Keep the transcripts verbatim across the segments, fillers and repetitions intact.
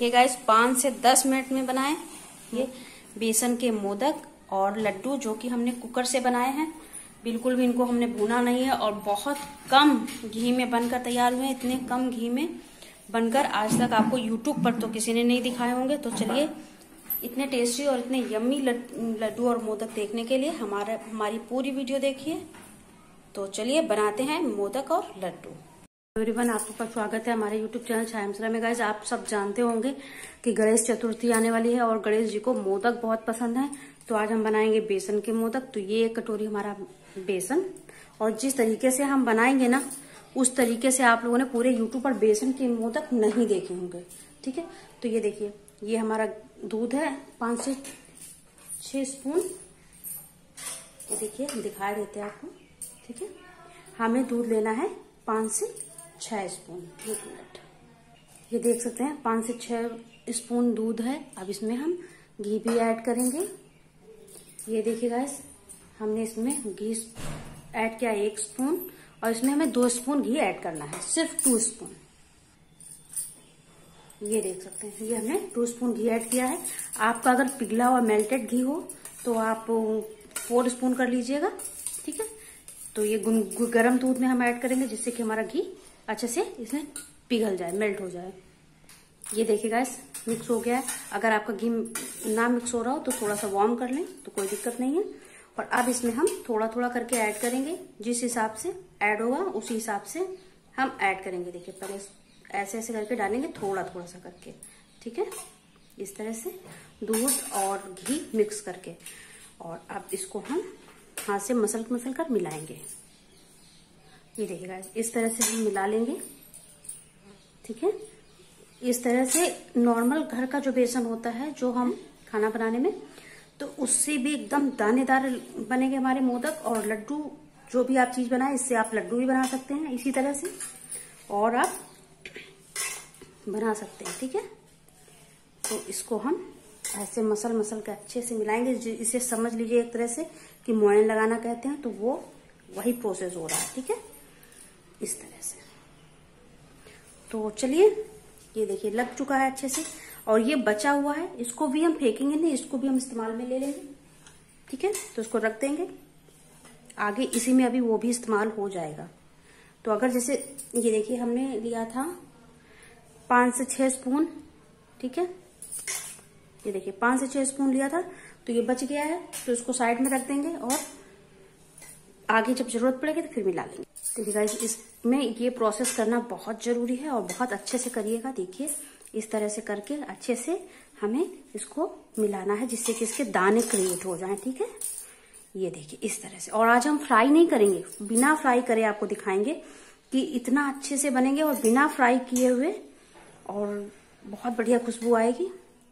ये गाइस पाँच से दस मिनट में बनाएं ये बेसन के मोदक और लड्डू जो कि हमने कुकर से बनाए हैं। बिल्कुल भी इनको हमने भूना नहीं है और बहुत कम घी में बनकर तैयार हुए। इतने कम घी में बनकर आज तक आपको यूट्यूब पर तो किसी ने नहीं दिखाए होंगे। तो चलिए इतने टेस्टी और इतने यम्मी लड्डू और मोदक देखने के लिए हमारा हमारी पूरी वीडियो देखिए। तो चलिए बनाते हैं मोदक और लड्डू। एवरीवन आप सबका स्वागत है हमारे यूट्यूब चैनल छाया में। गाइज आप सब जानते होंगे कि गणेश चतुर्थी आने वाली है और गणेश जी को मोदक बहुत पसंद है। तो आज हम बनाएंगे बेसन के मोदक। तो ये एक कटोरी हमारा बेसन, और जिस तरीके से हम बनाएंगे ना उस तरीके से आप लोगों ने पूरे यूट्यूब पर बेसन के मोदक नहीं देखे होंगे, ठीक है। तो ये देखिए ये हमारा दूध है पाँच से छः स्पून, ये देखिए हम दिखा देते हैं आपको, ठीक है। हमें दूध लेना है पाँच से छह स्पून। एक मिनट, ये देख सकते हैं पाँच से छह स्पून दूध है। अब इसमें हम घी भी ऐड करेंगे। ये देखिए गाइस हमने इसमें घी ऐड किया एक स्पून, और इसमें हमें दो स्पून घी ऐड करना है, सिर्फ टू स्पून। ये देख सकते हैं ये हमने टू स्पून घी ऐड किया है। आपका अगर पिघला हुआ मेल्टेड घी हो तो आप फोर स्पून कर लीजिएगा, ठीक है। तो ये गर्म दूध में हम ऐड करेंगे जिससे कि हमारा घी अच्छे से इसमें पिघल जाए, मेल्ट हो जाए। ये देखिए गाइस मिक्स हो गया है। अगर आपका घी ना मिक्स हो रहा हो तो थोड़ा सा वार्म कर लें तो कोई दिक्कत नहीं है। और अब इसमें हम थोड़ा थोड़ा करके ऐड करेंगे, जिस हिसाब से ऐड होगा उसी हिसाब से हम ऐड करेंगे। देखिए पहले ऐसे ऐसे करके डालेंगे, थोड़ा थोड़ा सा करके, ठीक है। इस तरह से दूध और घी मिक्स करके, और अब इसको हम हाथ से मसल मसल कर मिलाएंगे। ये देखिएगा इस तरह से हम मिला लेंगे, ठीक है। इस तरह से नॉर्मल घर का जो बेसन होता है जो हम खाना बनाने में, तो उससे भी एकदम दानेदार बनेंगे हमारे मोदक और लड्डू। जो भी आप चीज बनाए इससे आप लड्डू भी बना सकते हैं इसी तरह से, और आप बना सकते हैं, ठीक है। तो इसको हम ऐसे मसल मसल के अच्छे से मिलाएंगे। इसे समझ लीजिए एक तरह से कि मोयन लगाना कहते हैं, तो वो वही प्रोसेस हो रहा है, ठीक है, इस तरह से। तो चलिए ये देखिए लग चुका है अच्छे से, और ये बचा हुआ है इसको भी हम फेंकेंगे नहीं, इसको भी हम इस्तेमाल में ले लेंगे, ठीक है। तो इसको रख देंगे आगे, इसी में अभी वो भी इस्तेमाल हो जाएगा। तो अगर जैसे ये देखिए हमने लिया था पाँच से छः स्पून, ठीक है। ये देखिए पाँच से छः स्पून लिया था, तो ये बच गया है तो इसको साइड में रख देंगे और आगे जब जरूरत पड़ेगी तो फिर मिला लेंगे। देखिए गाइस इसमें ये प्रोसेस करना बहुत जरूरी है और बहुत अच्छे से करिएगा। देखिए इस तरह से करके अच्छे से हमें इसको मिलाना है जिससे कि इसके दाने क्रिएट हो जाएं, ठीक है। ये देखिए इस तरह से, और आज हम फ्राई नहीं करेंगे, बिना फ्राई करे आपको दिखाएंगे कि इतना अच्छे से बनेंगे और बिना फ्राई किए हुए, और बहुत बढ़िया खुशबू आएगी।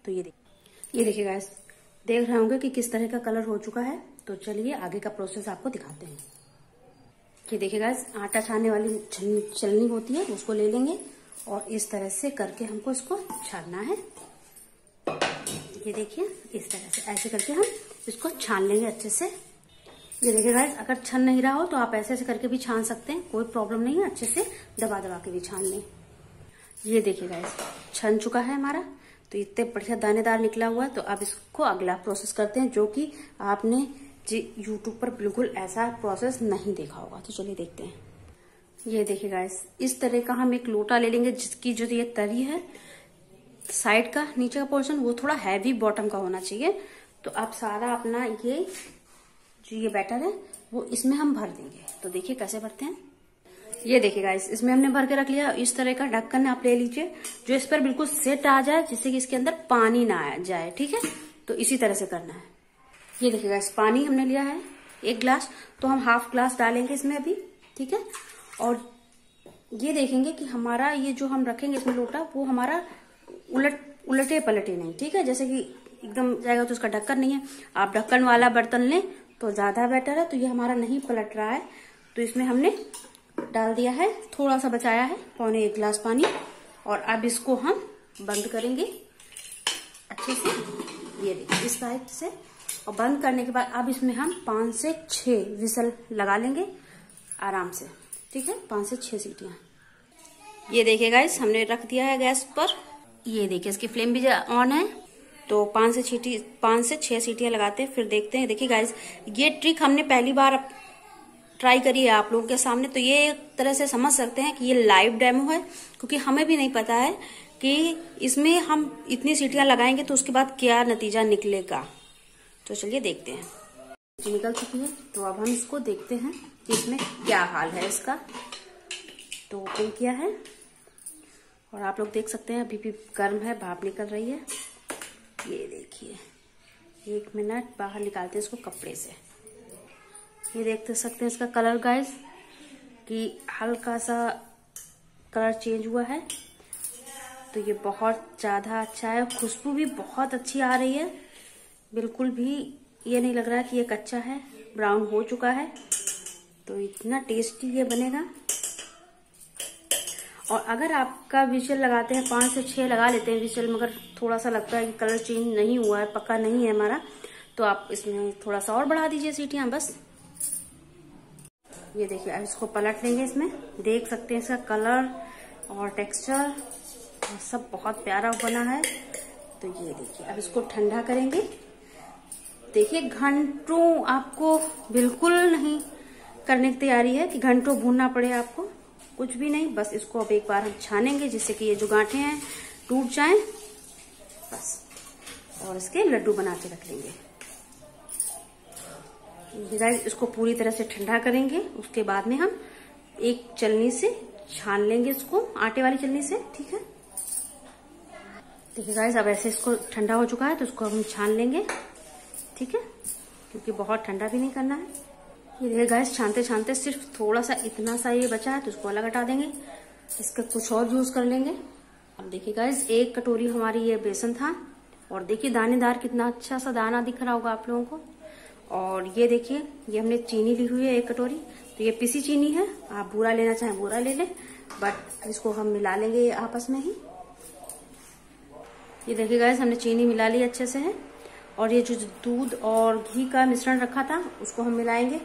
तो ये देखिए ये देखिए गाइस देख रहे होंगे कि किस तरह का कलर हो चुका है। तो चलिए आगे का प्रोसेस आपको दिखाते हैं। ये देखिए गाइस आटा छानने वाली छलनी होती है उसको ले लेंगे, और इस तरह से करके हमको इसको छानना है। ये देखिए इस तरह से ऐसे करके हम इसको छान लेंगे अच्छे से। ये देखिए गाइस अगर छन नहीं रहा हो तो आप ऐसे ऐसे करके भी छान सकते हैं, कोई प्रॉब्लम नहीं है, अच्छे से दबा दबा के भी छान लें। ये देखिए गाइस छन चुका है हमारा, तो इतने बढ़िया दानेदार निकला हुआ है। तो अब इसको अगला प्रोसेस करते हैं, जो कि आपने जी यूट्यूब पर बिल्कुल ऐसा प्रोसेस नहीं देखा होगा। तो चलिए देखते हैं। ये देखिए गाइस इस तरह का हम एक लोटा ले लेंगे, जिसकी जो ये तरी है साइड का नीचे का पोर्शन वो थोड़ा हैवी बॉटम का होना चाहिए। तो आप सारा अपना ये जो ये बैटर है वो इसमें हम भर देंगे। तो देखिए कैसे भरते हैं। ये देखिए गाइस इसमें हमने भर के रख लिया। इस तरह का ढक्कन आप ले लीजिए जो इस पर बिल्कुल सेट आ जाए, जिससे कि इसके अंदर पानी ना आ जाए, ठीक है। तो इसी तरह से करना है। ये देखिए गाइस पानी हमने लिया है एक गिलास, तो हम हाफ ग्लास डालेंगे इसमें अभी, ठीक है। और ये देखेंगे कि हमारा ये जो हम रखेंगे इसमें लोटा वो हमारा उलट उलटे पलटे नहीं, ठीक है। जैसे कि एकदम जाएगा तो उसका ढक्कन नहीं है। आप ढक्कन वाला बर्तन लें तो ज्यादा बेटर है। तो ये हमारा नहीं पलट रहा है, तो इसमें हमने डाल दिया है, थोड़ा सा बचाया है पौने एक गिलास पानी। और अब इसको हम बंद करेंगे अच्छे से, ये देखिए इस साइड से। और बंद करने के बाद अब इसमें हम पाँच से छः विसल लगा लेंगे आराम से, ठीक है, पाँच से छः सीटियाँ। ये देखिए गाइस हमने रख दिया है गैस पर। ये देखिए इसकी फ्लेम भी ऑन है। तो पांच से सीटी पांच से छह सीटियां लगाते हैं फिर देखते हैं। देखिए गाइस ये ट्रिक हमने पहली बार ट्राई करिए आप लोगों के सामने। तो ये एक तरह से समझ सकते हैं कि ये लाइव डेमो है, क्योंकि हमें भी नहीं पता है कि इसमें हम इतनी सीटियां लगाएंगे तो उसके बाद क्या नतीजा निकलेगा। तो चलिए देखते हैं। निकल चुकी है तो अब हम इसको देखते हैं कि इसमें क्या हाल है इसका। तो ओपन किया है और आप लोग देख सकते हैं अभी भी गर्म है, भाप निकल रही है। ये देखिए एक मिनट बाहर निकालते हैं इसको कपड़े से। ये देख सकते हैं इसका कलर गाइस कि हल्का सा कलर चेंज हुआ है। तो ये बहुत ज़्यादा अच्छा है, खुशबू भी बहुत अच्छी आ रही है, बिल्कुल भी ये नहीं लग रहा है कि ये कच्चा है, ब्राउन हो चुका है। तो इतना टेस्टी ये बनेगा। और अगर आपका विशल लगाते हैं पाँच से छः लगा लेते हैं विशल, मगर थोड़ा सा लगता है कि कलर चेंज नहीं हुआ है, पक्का नहीं है हमारा, तो आप इसमें थोड़ा सा और बढ़ा दीजिए सीटियाँ बस। ये देखिए अब इसको पलट लेंगे। इसमें देख सकते हैं इसका कलर और टेक्सचर और सब बहुत प्यारा बना है। तो ये देखिए अब इसको ठंडा करेंगे। देखिए घंटों आपको बिल्कुल नहीं करने की तैयारी है कि घंटों भूनना पड़े आपको, कुछ भी नहीं। बस इसको अब एक बार हम छानेंगे जिससे कि ये जो गांठें हैं टूट जाएं बस, और इसके लड्डू बना के रख लेंगे। गाइस इसको पूरी तरह से ठंडा करेंगे, उसके बाद में हम एक चलनी से छान लेंगे इसको, आटे वाली चलनी से, ठीक है। देखिए गाइस अब ऐसे इसको ठंडा हो चुका है तो इसको हम छान लेंगे, ठीक है, क्योंकि बहुत ठंडा भी नहीं करना है। ये देखिए गाइस छानते छानते सिर्फ थोड़ा सा इतना सा ये बचा है तो इसको अलग हटा देंगे, इसका कुछ और यूज कर लेंगे। अब देखिए गाइस एक कटोरी हमारी ये बेसन था और देखिए दानेदार कितना अच्छा सा दाना दिख रहा होगा आप लोगों को। और ये देखिए ये हमने चीनी ली हुई है एक कटोरी, तो ये पिसी चीनी है, आप बूरा लेना चाहें बूरा ले लें, बट इसको हम मिला लेंगे आपस में ही। ये देखिए गाइस हमने चीनी मिला ली अच्छे से है, और ये जो दूध और घी का मिश्रण रखा था उसको हम मिलाएंगे।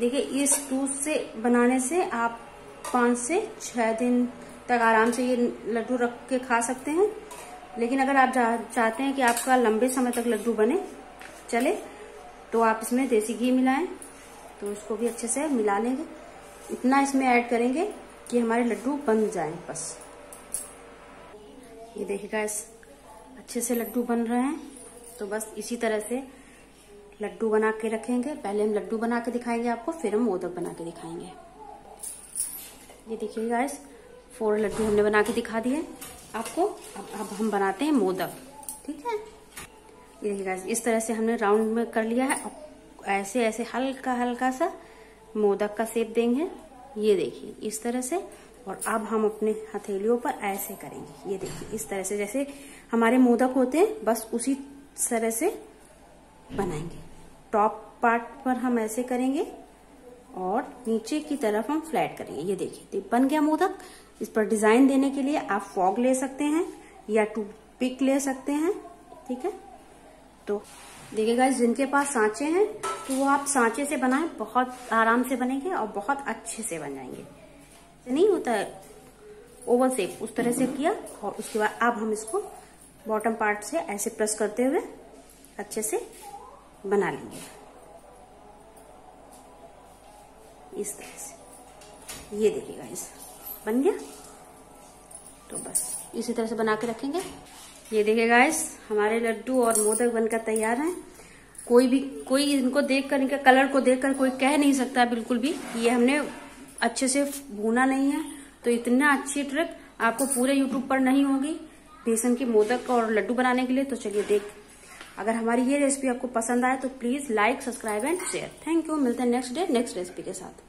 देखिए इस दूध से बनाने से आप पाँच से छः दिन तक आराम से ये लड्डू रख के खा सकते हैं। लेकिन अगर आप चाहते हैं कि आपका लंबे समय तक लड्डू बने चले तो आप इसमें देसी घी मिलाएं। तो इसको भी अच्छे से मिला लेंगे, इतना इसमें ऐड करेंगे कि हमारे लड्डू बन जाएं बस। ये देखिए गाइस अच्छे से लड्डू बन रहे हैं। तो बस इसी तरह से लड्डू बना के रखेंगे, पहले हम लड्डू बना के दिखाएंगे आपको, फिर हम मोदक बना के दिखाएंगे। ये देखिए गाइस फोर लड्डू हमने बना के दिखा दिए आपको। अब अब हम बनाते हैं मोदक, ठीक है। ये देखिए गाइस इस तरह से हमने राउंड में कर लिया है, ऐसे ऐसे हल्का हल्का सा मोदक का शेप देंगे। ये देखिए इस तरह से, और अब हम अपने हथेलियों पर ऐसे करेंगे। ये देखिए इस तरह से जैसे हमारे मोदक होते हैं बस उसी तरह से बनाएंगे। टॉप पार्ट पर हम ऐसे करेंगे और नीचे की तरफ हम फ्लैट करेंगे। ये देखिए बन गया मोदक। इस पर डिजाइन देने के लिए आप फॉग ले सकते हैं या टूथपिक ले सकते हैं, ठीक है। तो देखिए गाइस जिनके पास सांचे हैं तो वो आप सांचे से बनाएं, बहुत आराम से बनेंगे और बहुत अच्छे से बन जाएंगे। नहीं होता है ओवल शेप, उस तरह से किया। और उसके बाद अब हम इसको बॉटम पार्ट से ऐसे प्रेस करते हुए अच्छे से बना लेंगे इस तरह से। ये देखिए गाइस बन गया। तो बस इसी तरह से बना के रखेंगे। ये देखिए गाइस हमारे लड्डू और मोदक बनकर तैयार हैं। कोई भी कोई इनको देखकर, इनके कलर को देखकर कोई कह नहीं सकता बिल्कुल भी ये हमने अच्छे से भूना नहीं है। तो इतना अच्छी ट्रिक आपको पूरे यूट्यूब पर नहीं होगी बेसन के मोदक और लड्डू बनाने के लिए। तो चलिए देख, अगर हमारी ये रेसिपी आपको पसंद आए तो please like subscribe and share. Thank you. मिलते हैं नेक्स्ट डे नेक्स्ट रेसिपी के साथ।